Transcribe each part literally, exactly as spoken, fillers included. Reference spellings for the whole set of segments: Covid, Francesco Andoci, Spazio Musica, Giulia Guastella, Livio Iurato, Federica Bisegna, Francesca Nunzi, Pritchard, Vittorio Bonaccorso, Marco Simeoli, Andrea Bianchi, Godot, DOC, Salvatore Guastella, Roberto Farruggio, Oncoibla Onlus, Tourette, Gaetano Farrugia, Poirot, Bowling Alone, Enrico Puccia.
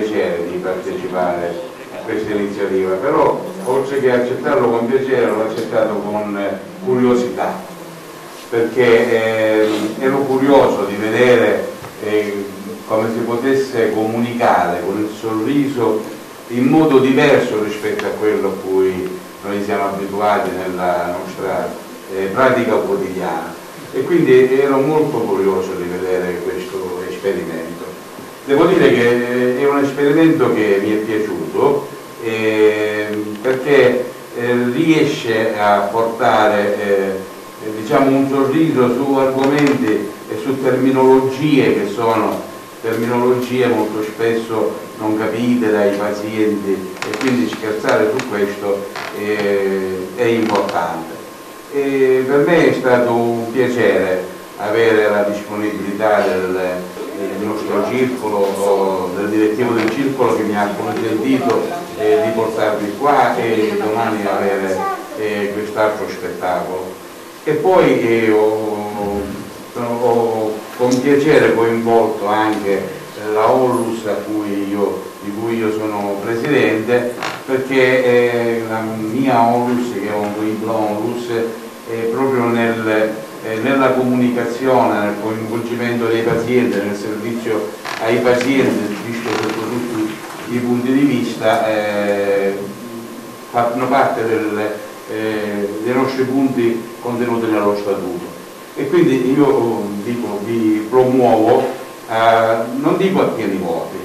piacere di partecipare a questa iniziativa, però oltre che accettarlo con piacere l'ho accettato con curiosità, perché eh, ero curioso di vedere eh, come si potesse comunicare con il sorriso in modo diverso rispetto a quello a cui noi siamo abituati nella nostra eh, pratica quotidiana, e quindi ero molto curioso di vedere questo esperimento. Devo dire che è un esperimento che mi è piaciuto eh, perché eh, riesce a portare eh, diciamo un sorriso su argomenti e su terminologie che sono terminologie molto spesso non capite dai pazienti, e quindi scherzare su questo eh, è importante. E per me è stato un piacere avere la disponibilità del, del nostro circolo, del direttivo del circolo, che mi ha consentito eh, di portarvi qua e domani avere eh, quest'altro spettacolo. E poi eh, ho, ho con piacere coinvolto anche la Onlus di cui io sono presidente, perché la mia Onlus, che è Oncoibla Onlus, è proprio nel, nella comunicazione, nel coinvolgimento dei pazienti, nel servizio ai pazienti, visto sotto tutti i punti di vista, eh, fanno parte del, eh, dei nostri punti contenuti nello statuto. E quindi io dico, vi promuovo, a, non dico a pieni voti,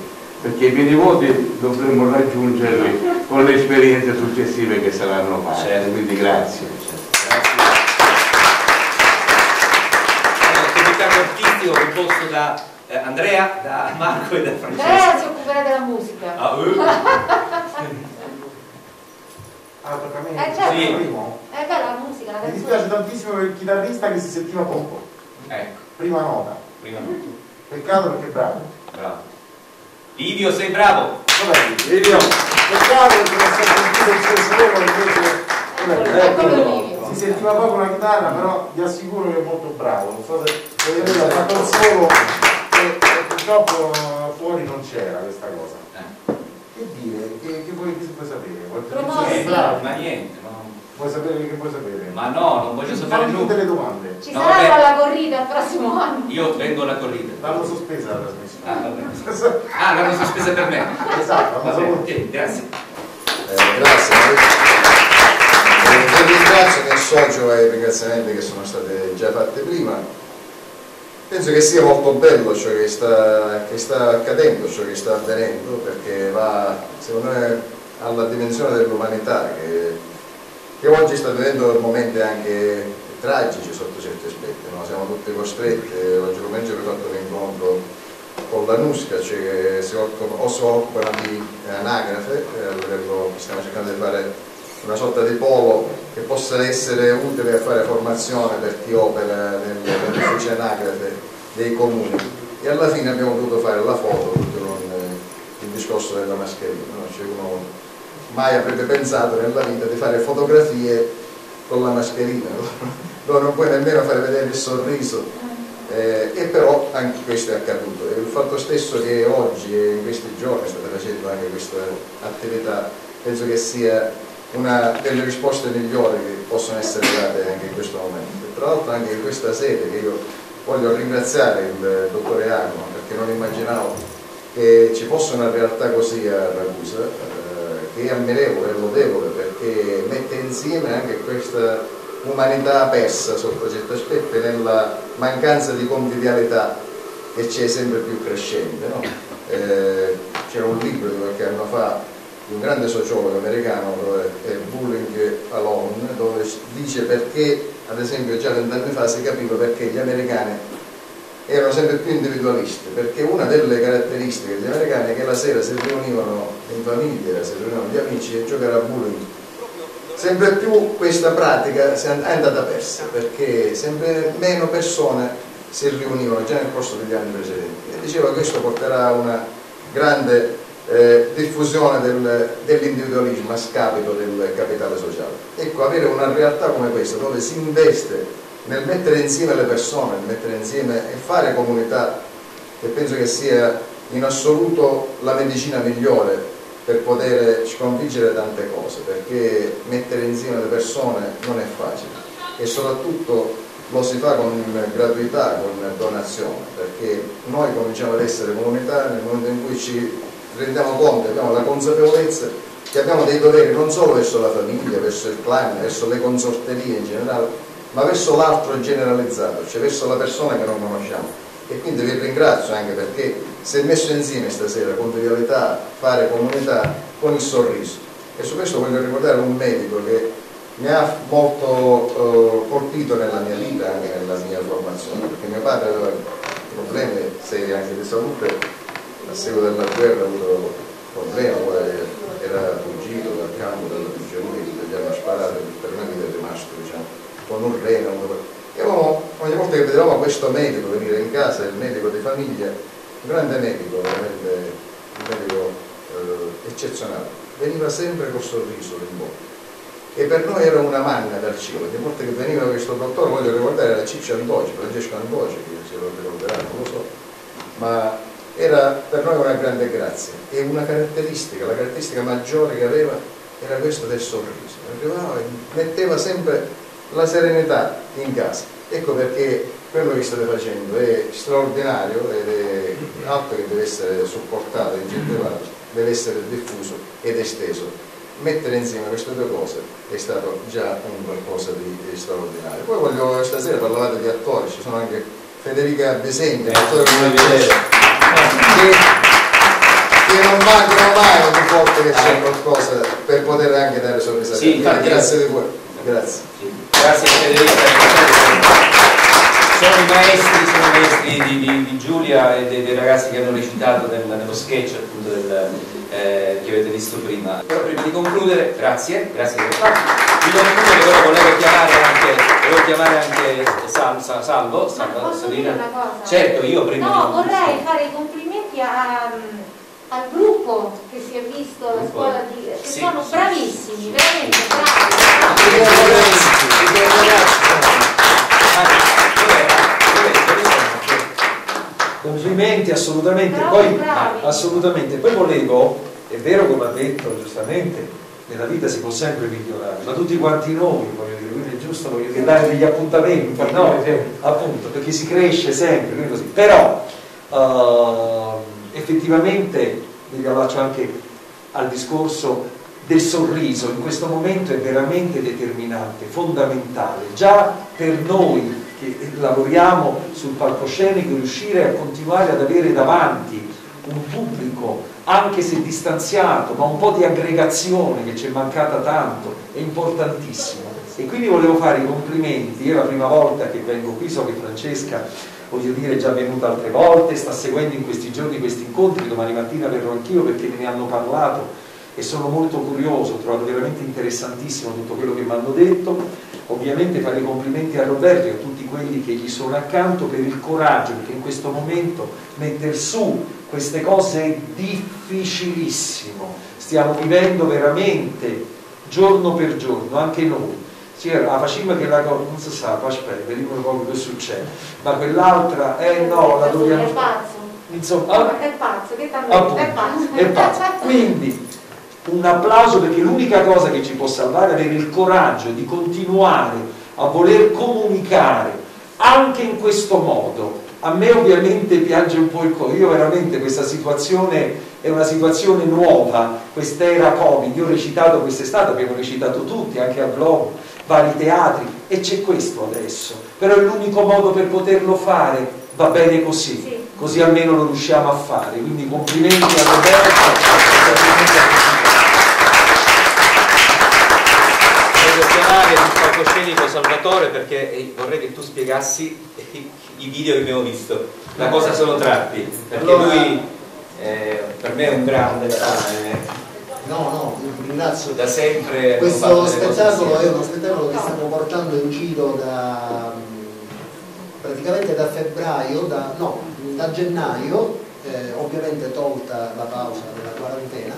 perché i pieni voti dovremo raggiungerli con le esperienze successive che saranno fatte. Certo. Quindi grazie. L'attività cortistica composta da eh, Andrea, da Marco e da Francesco. Andrea si occuperà della musica. Ah, uh. Ah, eh, certo. Sì. Eh, beh, la musica, la canzone. Mi dispiace tantissimo per il chitarrista che si sentiva poco. Ecco. Prima nota. Prima nota. Peccato, perché è bravo. Bravo. Livio, sei bravo. Vabbè, Livio. Peccato perché non si è sentito il senso loro, invece. È proprio Livio. Si sentiva poco la chitarra, però vi assicuro che è molto bravo. Non so se vedete, ha fatto il solo e purtroppo fuori non c'era questa cosa. Eh. Che dire? Che, che vuoi, vuoi sapere? Vuoi sapere? Ma niente, ma non... Vuoi sapere che vuoi sapere? Ma no, non voglio sapere nulla. Tutte le domande. Ci no, sarà la corrida il prossimo anno? Io vengo alla corrida. L'hanno sospesa la trasmissione. Ah, ah l'hanno sospesa per me. Esatto, va bene. Sì, grazie. Eh, grazie. Vi eh, ringrazio, mi associo ai ringraziamenti che sono state già fatte prima. Penso che sia molto bello ciò che sta, che sta accadendo, ciò che sta avvenendo, perché va, secondo me, alla dimensione dell'umanità, che, che oggi sta vivendo momenti anche tragici sotto certi aspetti, no? Siamo tutti costretti, oggi pomeriggio ho fatto un incontro con l'ANUSCA, cioè che si occupano, o si occupano di anagrafe, eh, stiamo cercando di fare una sorta di polo che possa essere utile a fare formazione per chi opera nell'ufficio anagrafe dei comuni, e alla fine abbiamo dovuto fare la foto con il discorso della mascherina, no? Cioè uno mai avrebbe pensato nella vita di fare fotografie con la mascherina, no? Non puoi nemmeno fare vedere il sorriso, eh, e però anche questo è accaduto, e il fatto stesso che oggi e in questi giorni state facendo anche questa attività penso che sia una delle risposte migliori che possono essere date anche in questo momento. Tra l'altro anche in questa sede, che io voglio ringraziare il dottore Agno, perché non immaginavo che ci fosse una realtà così a Ragusa, eh, che è ammirevole e lodevole, perché mette insieme anche questa umanità persa sotto certi aspetti, nella mancanza di convivialità che c'è sempre più crescente, no? Eh, c'era un libro di qualche anno fa, un grande sociologo americano, è Bowling Alone, dove dice perché, ad esempio, già vent'anni fa si capiva perché gli americani erano sempre più individualisti, perché una delle caratteristiche degli americani è che la sera si riunivano in famiglia, si riunivano gli amici e giocare a bowling. Sempre più questa pratica è andata persa, perché sempre meno persone si riunivano già nel corso degli anni precedenti, e diceva che questo porterà a una grande Eh, diffusione del, dell'individualismo a scapito del capitale sociale. Ecco, avere una realtà come questa dove si investe nel mettere insieme le persone, nel mettere insieme e fare comunità, che penso che sia in assoluto la medicina migliore per poter sconfiggere tante cose, perché mettere insieme le persone non è facile e soprattutto lo si fa con gratuità, con donazione, perché noi cominciamo ad essere comunitari nel momento in cui ci rendiamo conto, abbiamo la consapevolezza che abbiamo dei doveri non solo verso la famiglia, verso il clan, verso le consorterie in generale, ma verso l'altro generalizzato, cioè verso la persona che non conosciamo. E quindi vi ringrazio anche perché si è messo insieme stasera con vialità, fare comunità, con il sorriso. E su questo voglio ricordare un medico che mi ha molto eh, colpito nella mia vita, anche nella mia formazione, perché mio padre aveva problemi seri anche di salute, a seguito della guerra ha avuto problemi, era fuggito dal campo della prigionia, gli hanno sparato, per me è rimasto, diciamo, con un reno. E avevamo, ogni volta che vedevamo questo medico venire in casa, il medico di famiglia, un grande medico, veramente un medico eh, eccezionale, veniva sempre col sorriso in bocca. E per noi era una manna dal cielo. Ogni volta che veniva questo dottore, voglio ricordare, era Ciccio Andoci, Francesco Andoci, che se lo ricorderà, non lo so, ma era per noi una grande grazia. E una caratteristica, la caratteristica maggiore che aveva era questa del sorriso. Arrivava e metteva sempre la serenità in casa. Ecco perché quello che state facendo è straordinario ed è altro che deve essere supportato, incentivato, deve essere diffuso ed esteso. Mettere insieme queste due cose è stato già un qualcosa di, di straordinario. Poi voglio, stasera parlavate di attori, ci sono anche Federica Bisegna, attore che che non mancano mai ogni volta che c'è qualcosa per poter anche dare sorpresa. Sì, grazie di voi. Grazie. Grazie Federica. Sono i maestri, sono i maestri di, di, di Giulia e dei, dei ragazzi che hanno recitato nel, nello sketch appunto del, eh, che avete visto prima. Però prima di concludere, grazie, grazie per tanto. Di concludere però volevo chiamare anche, volevo chiamare anche Sal, Sal, Salvo, Salvo, posso dire una cosa? Certo, io prima no, di... No, vorrei fare i complimenti a, al gruppo che si è visto alla scuola, di, che sì, sono bravissimi, veramente bravi. Complimenti assolutamente. Poi, assolutamente, poi volevo, è vero come ha detto giustamente, nella vita si può sempre migliorare, ma tutti quanti noi, voglio dire, quindi è giusto, voglio dire, dare degli appuntamenti, no? Appunto, perché si cresce sempre, quindi così. Però uh, effettivamente mi riallaccio anche al discorso del sorriso, in questo momento è veramente determinante, fondamentale, già per noi che lavoriamo sul palcoscenico, riuscire a continuare ad avere davanti un pubblico, anche se distanziato, ma un po' di aggregazione che ci è mancata tanto, è importantissimo. E quindi volevo fare i complimenti, è la prima volta che vengo qui, so che Francesca, voglio dire, è già venuta altre volte, sta seguendo in questi giorni questi incontri, domani mattina verrò anch'io perché me ne hanno parlato e sono molto curioso, ho trovato veramente interessantissimo tutto quello che mi hanno detto. Ovviamente fare i complimenti a Roberto e a tutti quelli che gli sono accanto per il coraggio, perché in questo momento mettere su queste cose è difficilissimo, stiamo vivendo veramente giorno per giorno, anche noi, cioè, la facima che la cosa non si sa, aspetta, vediamo un po' che succede, ma quell'altra, eh no, la dobbiamo... È pazzo, insomma, è pazzo, che tanto è pazzo, è pazzo, quindi... Un applauso perché l'unica cosa che ci può salvare è avere il coraggio di continuare a voler comunicare anche in questo modo. A me ovviamente piange un po' il cuore, io veramente questa situazione è una situazione nuova, quest'era Covid, io ho recitato quest'estate, abbiamo recitato tutti, anche a blog, vari teatri e c'è questo adesso, però è l'unico modo per poterlo fare, va bene così, sì. Così almeno lo riusciamo a fare, quindi complimenti a Roberto. Palcoscenico Salvatore, perché vorrei che tu spiegassi i video che abbiamo visto, da cosa sono tratti, perché allora, lui eh, per me è un grande eh. No, no, vi ringrazio da sempre. Questo spettacolo è uno spettacolo che stiamo portando in giro da praticamente da febbraio, da, no, da gennaio, eh, ovviamente tolta la pausa della quarantena,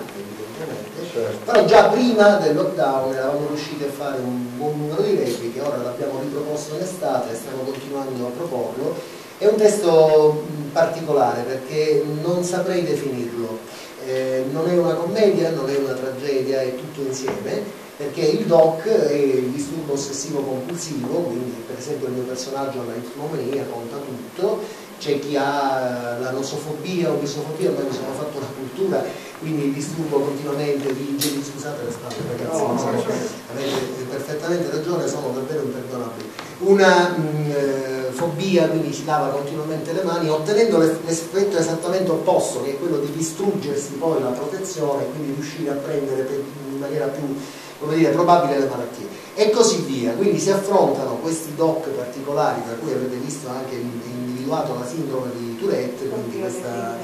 però già prima del lockdown eravamo riusciti a fare un buon numero di repliche, ora l'abbiamo riproposto in estate e stiamo continuando a proporlo È un testo particolare perché non saprei definirlo, eh, non è una commedia, non è una tragedia, è tutto insieme, perché il D O C è il disturbo ossessivo compulsivo, quindi per esempio il mio personaggio ha la ipomania, conta tutto, c'è chi ha la nosofobia o misofobia, ormai mi sono fatto una cultura, quindi il disturbo continuamente di igiene, scusate le spalle ragazzi, no, sono, avete perfettamente ragione, sono davvero imperdonabili, una mh, fobia, quindi ci lava continuamente le mani, ottenendo l'effetto esattamente opposto, che è quello di distruggersi poi la protezione, quindi riuscire a prendere in maniera più, come dire, probabile le malattie e così via. Quindi si affrontano questi D O C particolari, tra cui avete visto anche individuato la sindrome di Tourette, quindi questa,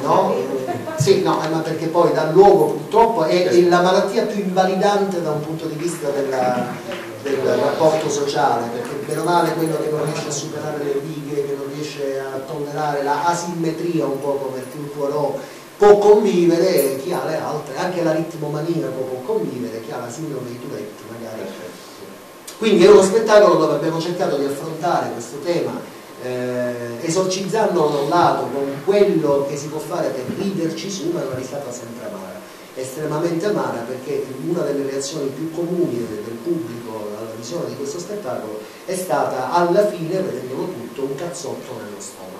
no? Sì, no, ma perché poi dà luogo purtroppo è, è la malattia più invalidante da un punto di vista della, del rapporto sociale, perché meno male quello che non riesce a superare le righe, che non riesce a tollerare la asimmetria, un po' come il Poirot, può convivere, chi ha le altre, anche la ritmomania può convivere, chi ha la sindrome di Tourette magari. Quindi è uno spettacolo dove abbiamo cercato di affrontare questo tema, eh, esorcizzandolo da un lato con quello che si può fare per riderci su, ma è una risata sempre amara, estremamente amara, perché una delle reazioni più comuni del pubblico alla visione di questo spettacolo è stata alla fine, vedendolo tutto, un cazzotto nello stomaco.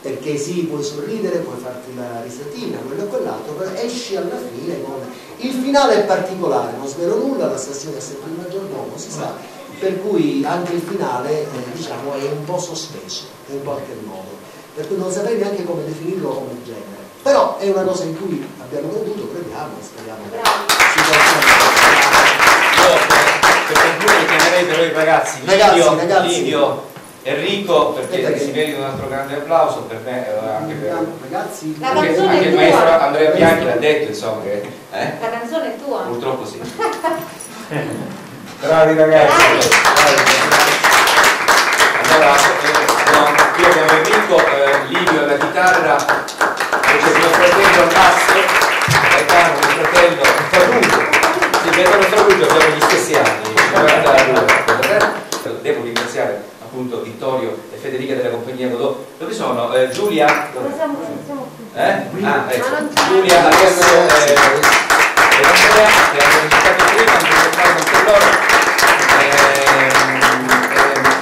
Perché sì, puoi sorridere, puoi farti la risatina, quello e quell'altro, però esci alla fine con... Il finale è particolare, non svelo nulla, l'assassino è sempre il maggiordomo, si sa, per cui anche il finale, eh, diciamo, è un po' sospeso, in qualche modo, per cui non saprei neanche come definirlo come genere, però è una cosa in cui abbiamo creduto, crediamo, speriamo che si possa... Per voi ragazzi, Livio, ragazzi, Livio. Enrico, perché, perché si merita un altro grande applauso per me, anche per ragazzi, anche il maestro Andrea Bianchi l'ha detto, insomma, che eh? La canzone è tua. Purtroppo sì. Bravi ragazzi. Bravi. Allora, io come Enrico, eh, Livio alla chitarra, invece mio fratello al basso, Gaetano, mio fratello Farrugia. Sì, Gaetano Farrugia, abbiamo gli stessi anni, novantadue. Devo ringraziare appunto Vittorio e Federica della Compagnia G O D O T. Dove sono? Eh, Giulia? Dove siamo? Eh? Ah, ecco. Giulia adesso eh, e Andrea che hanno visitato prima, hanno visitato anche loro. Eh, eh,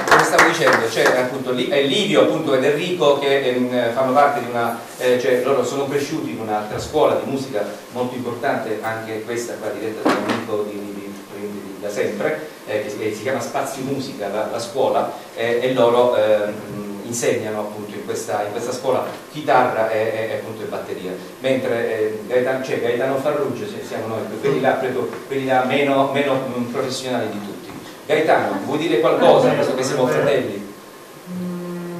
come stavo dicendo, c'è cioè, appunto Livio appunto, ed Enrico che eh, fanno parte di una, eh, cioè loro sono cresciuti in un'altra scuola di musica molto importante, anche questa qua diretta da un amico di, di da sempre, eh, che si chiama Spazio Musica, la, la scuola, eh, e loro eh, insegnano appunto in questa, in questa scuola chitarra e, e appunto batteria, mentre eh, Gaetano, cioè, Gaetano Farrugia, cioè, siamo noi, quelli là, credo, quelli là meno, meno professionali di tutti. Gaetano, vuoi dire qualcosa, visto che siamo fratelli? Mm,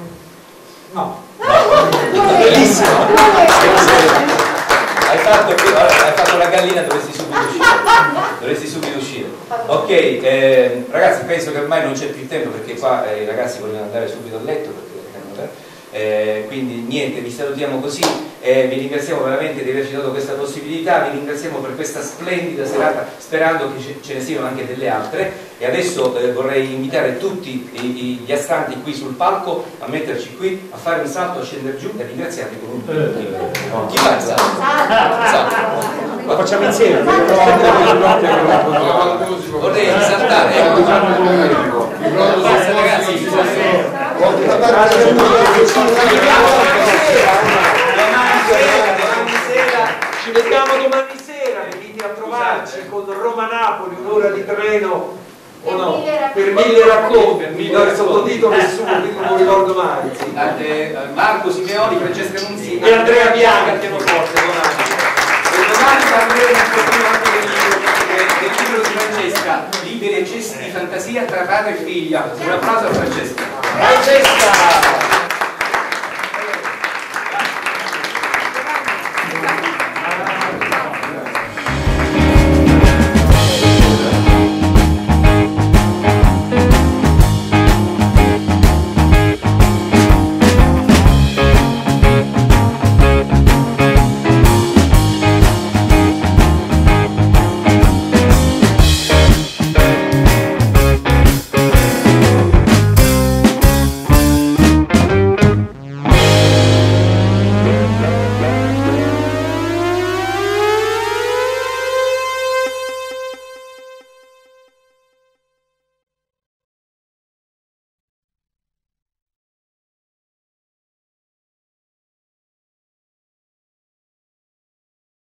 no. Bellissimo! Hai fatto, hai fatto la gallina, dovresti subito uscire. Dovresti subito uscire. Ok, eh, ragazzi, penso che ormai non c'è più tempo perché qua eh, i ragazzi vogliono andare subito a letto, perché, eh, quindi niente, vi salutiamo così, eh, vi ringraziamo veramente di averci dato questa possibilità, vi ringraziamo per questa splendida serata, sperando che ce, ce ne siano anche delle altre, e adesso eh, vorrei invitare tutti i, i, gli astanti qui sul palco a metterci qui, a fare un salto, a scendere giù e ringraziarvi con un... Chi fa il salto? Salto. Lo facciamo insieme. Vorrei saltare. Ragazzi, domani sera ci vediamo, domani sera venite a trovarci con Roma Napoli, un'ora di treno o no? Per mille racconti, per mille sottotitolo nessuno, quindi non lo ricordo mai. Marco Simeoli, Francesca Nunzi e Andrea Bianchi andiamo forte domani. Domani parleremo anche del libro, del libro di Francesca, Liberi e cesti di fantasia tra padre e figlia. Un applauso a Francesca. Francesca!